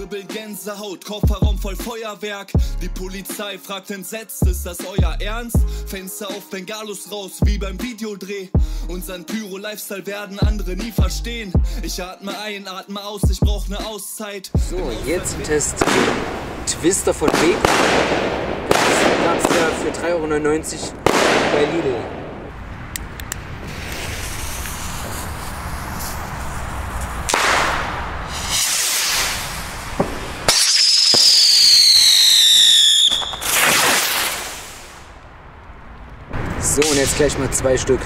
Kribbeln Gänsehaut, Kofferraum voll Feuerwerk. Die Polizei fragt entsetzt, ist das euer Ernst? Fenster auf, Bengalos raus, wie beim Videodreh. Unseren Pyro-Lifestyle werden andere nie verstehen. Ich atme ein, atme aus, ich brauch ne Auszeit. So, jetzt Test Twister von Weco. Das gab's ja für 3,99 € bei Lidl. So, und jetzt gleich mal 2 Stück.